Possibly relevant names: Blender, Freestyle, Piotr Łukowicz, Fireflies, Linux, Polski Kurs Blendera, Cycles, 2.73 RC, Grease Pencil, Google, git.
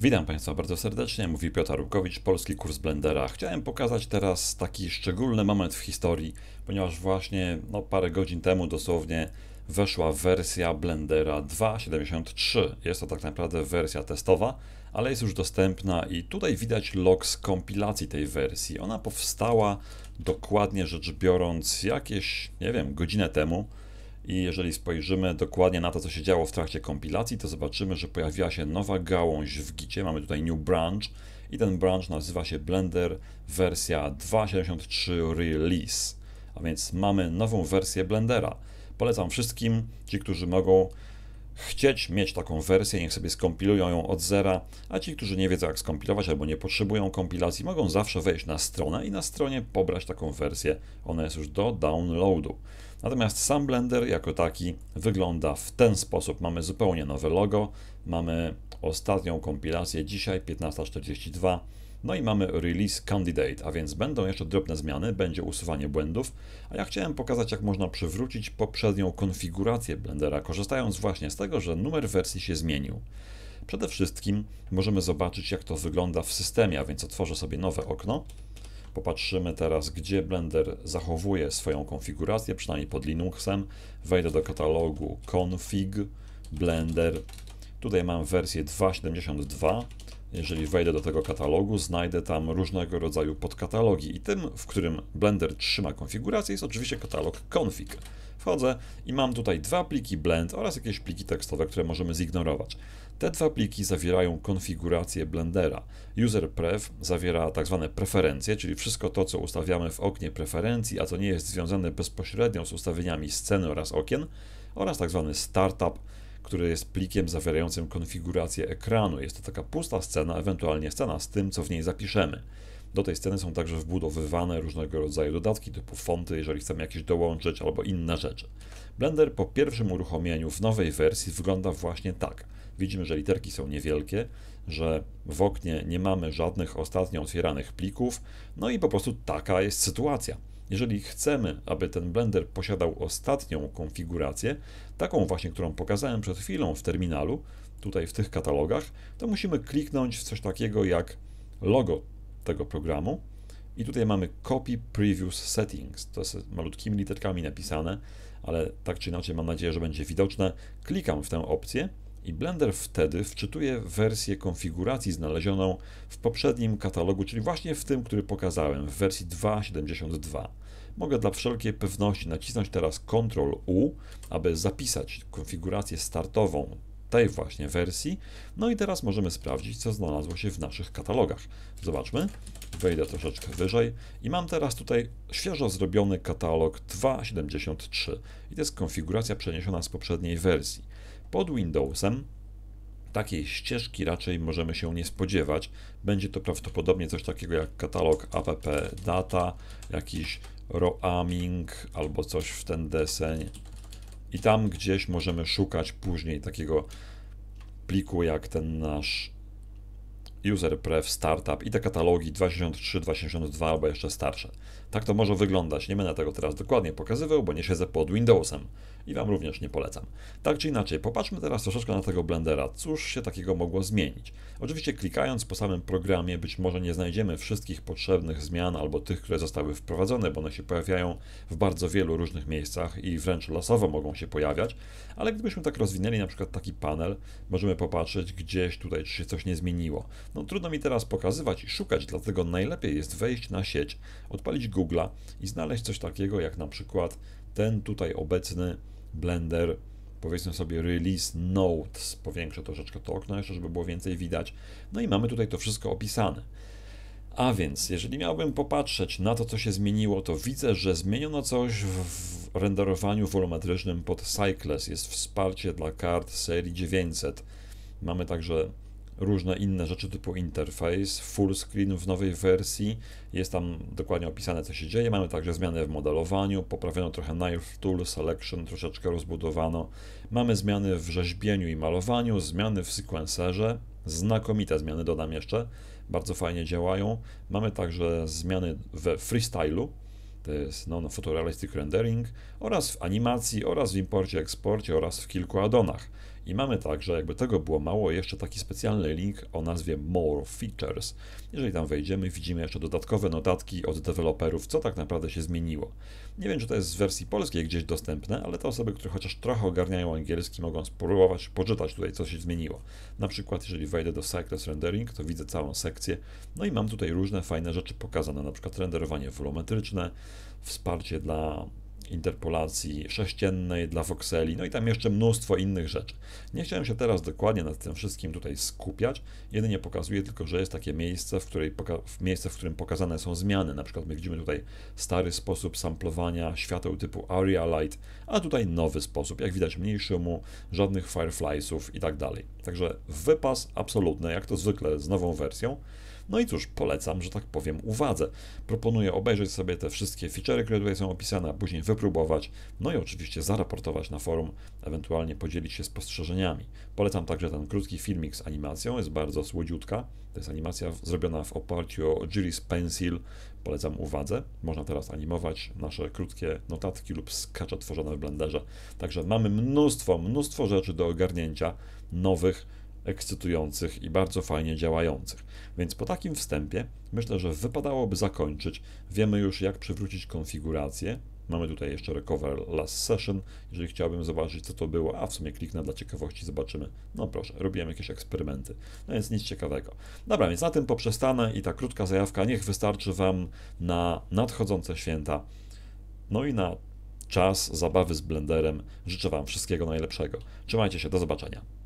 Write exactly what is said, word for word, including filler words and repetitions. Witam Państwa bardzo serdecznie, mówi Piotr Łukowicz, Polski Kurs Blendera. Chciałem pokazać teraz taki szczególny moment w historii, ponieważ właśnie no, parę godzin temu dosłownie weszła wersja Blendera dwa kropka siedemdziesiąt trzy. Jest to tak naprawdę wersja testowa, ale jest już dostępna i tutaj widać log z kompilacji tej wersji. Ona powstała dokładnie rzecz biorąc jakieś, nie wiem, godzinę temu. I jeżeli spojrzymy dokładnie na to, co się działo w trakcie kompilacji, to zobaczymy, że pojawiła się nowa gałąź w gicie. Mamy tutaj New Branch i ten branch nazywa się Blender wersja dwa kropka siedemdziesiąt trzy Release. A więc mamy nową wersję Blendera. Polecam wszystkim, ci, którzy mogą chcieć mieć taką wersję, niech sobie skompilują ją od zera, a ci, którzy nie wiedzą jak skompilować albo nie potrzebują kompilacji, mogą zawsze wejść na stronę i na stronie pobrać taką wersję. Ona jest już do downloadu. Natomiast sam Blender jako taki wygląda w ten sposób. Mamy zupełnie nowe logo, mamy ostatnią kompilację dzisiaj, piętnasta czterdzieści dwa, no i mamy Release Candidate, a więc będą jeszcze drobne zmiany, będzie usuwanie błędów, a ja chciałem pokazać, jak można przywrócić poprzednią konfigurację Blendera, korzystając właśnie z tego, że numer wersji się zmienił. Przede wszystkim możemy zobaczyć, jak to wygląda w systemie, a więc otworzę sobie nowe okno. Popatrzymy teraz, gdzie Blender zachowuje swoją konfigurację, przynajmniej pod Linuxem. Wejdę do katalogu config, Blender. Tutaj mam wersję dwa kropka siedemdziesiąt dwa. Jeżeli wejdę do tego katalogu, znajdę tam różnego rodzaju podkatalogi i tym, w którym Blender trzyma konfigurację, jest oczywiście katalog config. Wchodzę i mam tutaj dwa pliki blend oraz jakieś pliki tekstowe, które możemy zignorować. Te dwa pliki zawierają konfigurację Blendera. UserPref zawiera tak zwane preferencje, czyli wszystko to, co ustawiamy w oknie preferencji, a co nie jest związane bezpośrednio z ustawieniami sceny oraz okien, oraz tak zwany startup, który jest plikiem zawierającym konfigurację ekranu. Jest to taka pusta scena, ewentualnie scena z tym, co w niej zapiszemy. Do tej sceny są także wbudowywane różnego rodzaju dodatki typu fonty, jeżeli chcemy jakieś dołączyć albo inne rzeczy. Blender po pierwszym uruchomieniu w nowej wersji wygląda właśnie tak. Widzimy, że literki są niewielkie, że w oknie nie mamy żadnych ostatnio otwieranych plików, no i po prostu taka jest sytuacja. Jeżeli chcemy, aby ten Blender posiadał ostatnią konfigurację, taką właśnie, którą pokazałem przed chwilą w terminalu, tutaj w tych katalogach, to musimy kliknąć w coś takiego jak logo tego programu i tutaj mamy Copy Previous Settings, to jest malutkimi literkami napisane, ale tak czy inaczej mam nadzieję, że będzie widoczne. Klikam w tę opcję i Blender wtedy wczytuje wersję konfiguracji znalezioną w poprzednim katalogu, czyli właśnie w tym, który pokazałem, w wersji dwa kropka siedemdziesiąt dwa. Mogę dla wszelkiej pewności nacisnąć teraz kontrol U, aby zapisać konfigurację startową tej właśnie wersji. No i teraz możemy sprawdzić, co znalazło się w naszych katalogach. Zobaczmy, wejdę troszeczkę wyżej i mam teraz tutaj świeżo zrobiony katalog dwa kropka siedemdziesiąt trzy i to jest konfiguracja przeniesiona z poprzedniej wersji. Pod Windowsem takiej ścieżki raczej możemy się nie spodziewać. Będzie to prawdopodobnie coś takiego jak katalog app data, jakiś roaming albo coś w ten deseń. I tam gdzieś możemy szukać później takiego pliku jak ten nasz user pref, startup i te katalogi dwa kropka siedemdziesiąt trzy, dwa kropka siedemdziesiąt dwa albo jeszcze starsze. Tak to może wyglądać. Nie będę tego teraz dokładnie pokazywał, bo nie siedzę pod Windowsem i Wam również nie polecam. Tak czy inaczej, popatrzmy teraz troszeczkę na tego Blendera. Cóż się takiego mogło zmienić? Oczywiście klikając po samym programie być może nie znajdziemy wszystkich potrzebnych zmian albo tych, które zostały wprowadzone, bo one się pojawiają w bardzo wielu różnych miejscach i wręcz losowo mogą się pojawiać, ale gdybyśmy tak rozwinęli na przykład taki panel, możemy popatrzeć gdzieś tutaj, czy się coś nie zmieniło. No, trudno mi teraz pokazywać i szukać, dlatego najlepiej jest wejść na sieć, odpalić Google'a i znaleźć coś takiego jak na przykład ten tutaj obecny Blender, powiedzmy sobie Release Notes, powiększę troszeczkę to okno jeszcze, żeby było więcej widać. No i mamy tutaj to wszystko opisane. A więc, jeżeli miałbym popatrzeć na to, co się zmieniło, to widzę, że zmieniono coś w renderowaniu wolumetrycznym pod Cycles. Jest wsparcie dla kart serii dziewięćset. Mamy także różne inne rzeczy typu interfejs, full screen w nowej wersji, jest tam dokładnie opisane, co się dzieje. Mamy także zmiany w modelowaniu, poprawiono trochę Knife Tool Selection, troszeczkę rozbudowano. Mamy zmiany w rzeźbieniu i malowaniu, zmiany w sekwenserze, znakomite zmiany dodam jeszcze, bardzo fajnie działają. Mamy także zmiany we freestylu, to jest non-photorealistic rendering, oraz w animacji, oraz w imporcie, eksporcie, oraz w kilku addonach. I mamy także, jakby tego było mało, jeszcze taki specjalny link o nazwie More Features. Jeżeli tam wejdziemy, widzimy jeszcze dodatkowe notatki od deweloperów, co tak naprawdę się zmieniło. Nie wiem, czy to jest z wersji polskiej gdzieś dostępne, ale te osoby, które chociaż trochę ogarniają angielski, mogą spróbować poczytać tutaj, co się zmieniło. Na przykład, jeżeli wejdę do Cycles Rendering, to widzę całą sekcję, no i mam tutaj różne fajne rzeczy pokazane, na przykład renderowanie wolumetryczne, wsparcie dla interpolacji sześciennej, dla voxeli, no i tam jeszcze mnóstwo innych rzeczy. Nie chciałem się teraz dokładnie nad tym wszystkim tutaj skupiać, jedynie pokazuję tylko, że jest takie miejsce, w, której w, miejsce, w którym pokazane są zmiany. Na przykład my widzimy tutaj stary sposób samplowania świateł typu Area Light, a tutaj nowy sposób, jak widać mniej szumu, żadnych Firefliesów i tak dalej. Także wypas absolutny, jak to zwykle z nową wersją. No i cóż, polecam, że tak powiem, uwadze. Proponuję obejrzeć sobie te wszystkie feature'y, które tutaj są opisane, a później wypróbować, no i oczywiście zaraportować na forum, ewentualnie podzielić się spostrzeżeniami. Polecam także ten krótki filmik z animacją, jest bardzo słodziutka. To jest animacja zrobiona w oparciu o Grease Pencil. Polecam uwadze. Można teraz animować nasze krótkie notatki lub skacze tworzone w Blenderze. Także mamy mnóstwo, mnóstwo rzeczy do ogarnięcia, nowych, ekscytujących i bardzo fajnie działających. Więc po takim wstępie myślę, że wypadałoby zakończyć. Wiemy już, jak przywrócić konfigurację. Mamy tutaj jeszcze Recover Last Session, jeżeli chciałbym zobaczyć, co to było, a w sumie kliknę dla ciekawości, zobaczymy. No proszę, robiłem jakieś eksperymenty, no więc nic ciekawego. Dobra, więc na tym poprzestanę i ta krótka zajawka niech wystarczy Wam na nadchodzące święta, no i na czas zabawy z Blenderem. Życzę Wam wszystkiego najlepszego. Trzymajcie się, do zobaczenia.